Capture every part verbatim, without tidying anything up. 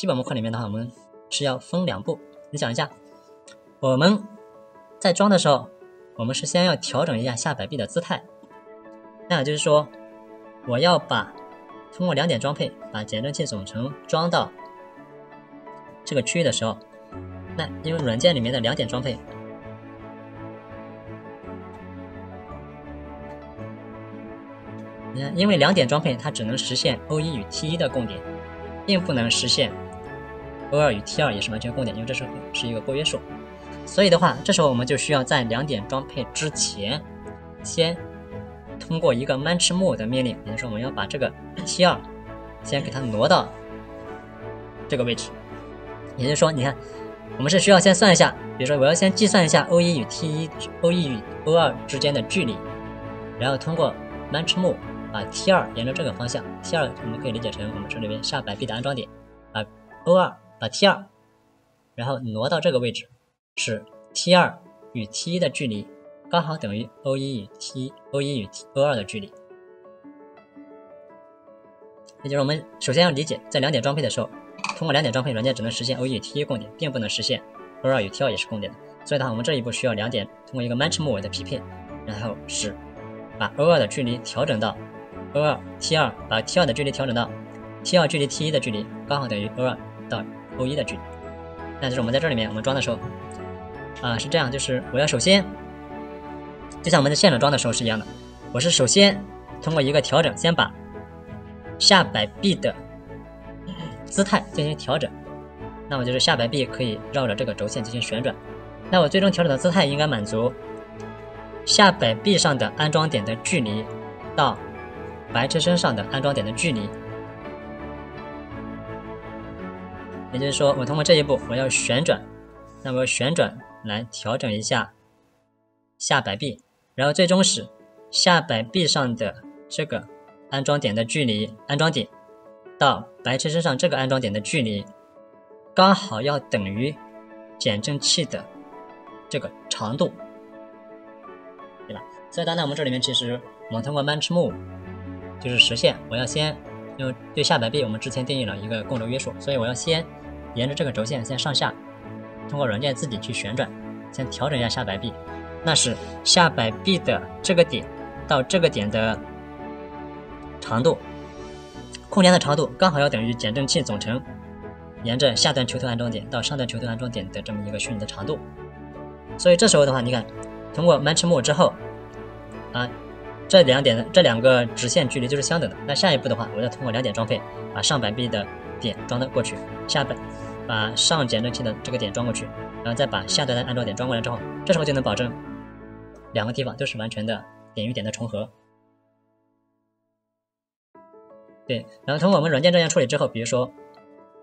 基本模块里面的话，我们是要分两步。你想一下，我们在装的时候，我们是先要调整一下下摆臂的姿态。那也就是说，我要把通过两点装配把减震器总成装到这个区域的时候，那因为软件里面的两点装配。 因为两点装配它只能实现 O 一 与 T 一 的共点，并不能实现 O 二 与 T 二 也是完全共点，因为这是是一个括约束。所以的话，这时候我们就需要在两点装配之前，先通过一个 Match Move 的命令，也就是说我们要把这个 T 二 先给它挪到这个位置。也就是说，你看，我们是需要先算一下，比如说我要先计算一下 O 一 与 T 一、O 一 与 O 二 之间的距离，然后通过 Match Move。 把 T 二 沿着这个方向 ，T 二 我们可以理解成我们这里面下摆臂的安装点，把 O 二 把 T 二， 然后挪到这个位置，使 T 二 与 T 一 的距离刚好等于 O 一 与 T 一 O 一 与 O 二 的距离。也就是我们首先要理解，在两点装配的时候，通过两点装配，软件只能实现 O 一 与 T 一 共点，并不能实现 O 二 与 T 二 也是共点的。所以的话，我们这一步需要两点通过一个 Match Move 的匹配，然后使把 O 二 的距离调整到。 O 二 T 二把 T 二 的距离调整到 T 二 距离 T 一 的距离刚好等于 O 二 到 O 一 的距离。那就是我们在这里面我们装的时候，啊是这样，就是我要首先，就像我们在现场装的时候是一样的，我是首先通过一个调整，先把下摆臂的姿态进行调整。那我就是下摆臂可以绕着这个轴线进行旋转。那我最终调整的姿态应该满足下摆臂上的安装点的距离到。 白车身上的安装点的距离，也就是说，我通过这一步，我要旋转，那么旋转来调整一下下摆臂，然后最终使下摆臂上的这个安装点的距离，安装点到白车身上这个安装点的距离，刚好要等于减震器的这个长度，对吧？所以当然，我们这里面其实我们通过 Match Move。 就是实现，我要先用对下摆臂，我们之前定义了一个共轴约束，所以我要先沿着这个轴线先上下，通过软件自己去旋转，先调整一下下摆臂，那使下摆臂的这个点到这个点的长度，空间的长度刚好要等于减震器总成沿着下段球头安装点到上段球头安装点的这么一个虚拟的长度。所以这时候的话，你看，通过 Match Move 之后，啊。 这两点，这两个直线距离就是相等的。那下一步的话，我要通过两点装配，把上摆臂的点装到过去，下摆把上减震器的这个点装过去，然后再把下端的安装点装过来之后，这时候就能保证两个地方都是完全的点与点的重合。对，然后通过我们软件这样处理之后，比如说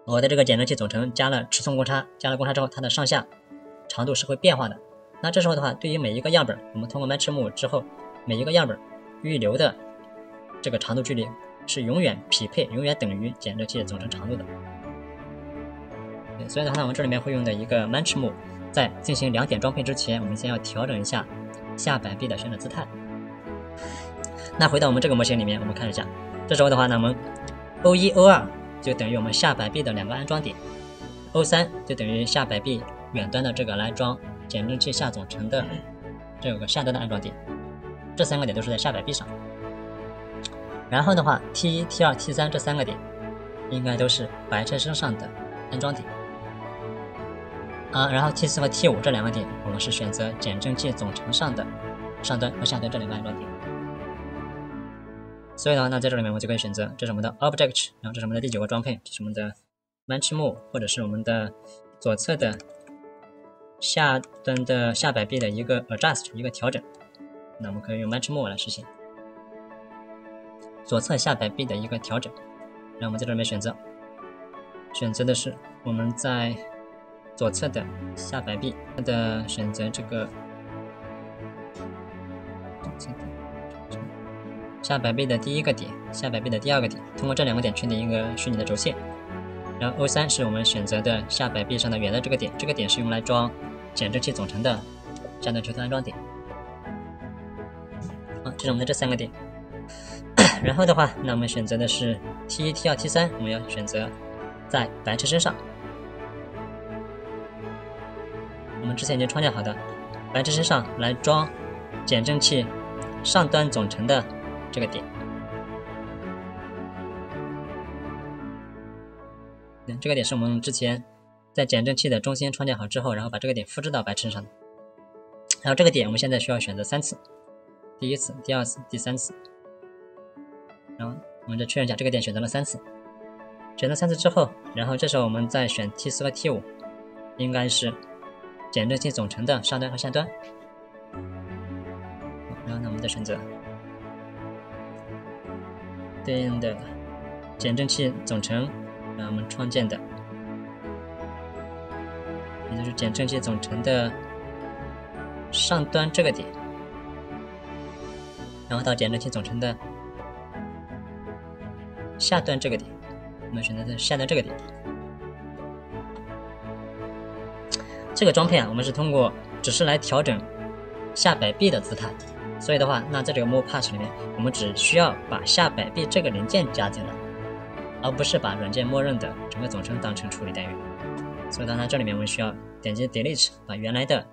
我的这个减震器总成加了尺寸公差，加了公差之后，它的上下长度是会变化的。那这时候的话，对于每一个样本，我们通过 Match Move 之后，每一个样本。 预留的这个长度距离是永远匹配，永远等于减震器总成长度的。对，所以的话，我们这里面会用的一个 Match Move， 在进行两点装配之前，我们先要调整一下下摆臂的旋转姿态。那回到我们这个模型里面，我们看一下，这时候的话呢，我们 O 一 O 二 就等于我们下摆臂的两个安装点 ，O 三 就等于下摆臂远端的这个来装减震器下总成的这个下端的安装点。 这三个点都是在下摆臂上，然后的话 ，T 一、T 二、T 三 这三个点应该都是白车身上的安装点啊。然后 T 四 和 T 五 这两个点，我们是选择减震器总成上的上端和下端这两个安装点。所以的话，那在这里面我就可以选择，这是我们的 Object， 然后这是我们的第九个装配，这是我们的 Match Move， 或者是我们的左侧的下端的下摆臂的一个 Adjust 一个调整。 那我们可以用 Match Move 来实现左侧下摆臂的一个调整。然后我们在这里面选择，选择的是我们在左侧的下摆臂的选择这个下摆臂的第一个点，下摆臂的第二个点，通过这两个点确定一个虚拟的轴线。然后 O 三 是我们选择的下摆臂上的远端这个点，这个点是用来装减震器总成的下端球头安装点。 这是我们的这三个点，然后的话，那我们选择的是 T 一、T 二、T 三，我们要选择在白痴身上。我们之前已经创建好的白痴身上来装减震器上端总成的这个点。这个点是我们之前在减震器的中心创建好之后，然后把这个点复制到白痴身上的。然后这个点我们现在需要选择三次，第一次、第二次、第三次。然后我们就确认一下这个点选择了三次，选择三次之后，然后这时候我们再选 T 四 和 T 五， 应该是减震器总成的上端和下端。然后呢，我们再选择对应的减震器总成，然后我们创建的，也就是减震器总成的上端这个点，然后到减震器总成的下端这个点，我们选择的下端这个点。这个装配啊，我们是通过只是来调整下摆臂的姿态，所以的话，那在这个 Move Patch 里面，我们只需要把下摆臂这个零件加进来，而不是把软件默认的整个总成当成处理单元。所以到它这里面，我们需要点击 Delete， 把原来的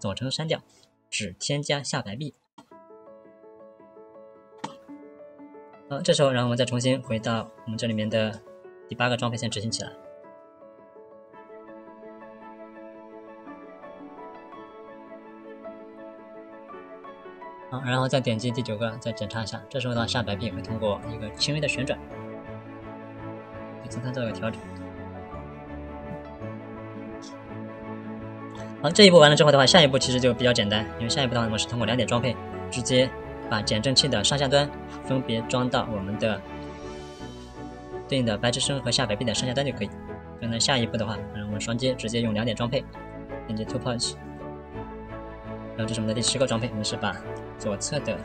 总成删掉，只添加下摆臂。好，这时候，然后我们再重新回到我们这里面的第八个装配线执行起来。好，然后再点击第九个，再检查一下。这时候的下摆臂会通过一个轻微的旋转，给姿态做个调整。好，这一步完了之后的话，下一步其实就比较简单，因为下一步的话，我们是通过两点装配直接把减震器的上下端分别装到我们的对应的白痴身和下摆臂的上下端就可以。所以呢，下一步的话，然后我们双击直接用两点装配，点击 Two Patch， 然后这是我们的第十个装配，我们是把左侧的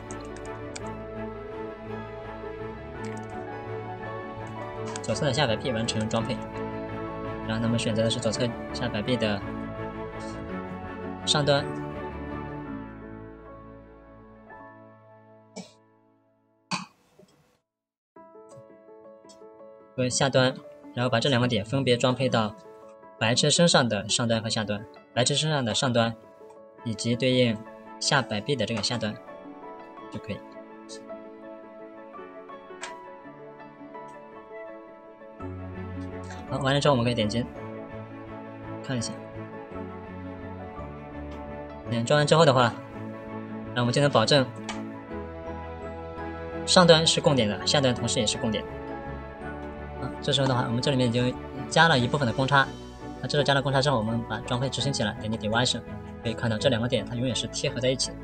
左侧的下摆臂完成装配，然后我们选择的是左侧下摆臂的上端。和下端，然后把这两个点分别装配到白痴身上的上端和下端，白痴身上的上端以及对应下摆臂的这个下端就可以。好，完了之后我们可以点击看一下。嗯，装完之后的话，那我们就能保证上端是共点的，下端同时也是共点的。这时候的话，我们这里面已经加了一部分的公差。那这时候加了公差之后，我们把装配执行起来，点击 Division， 可以看到这两个点它永远是贴合在一起的。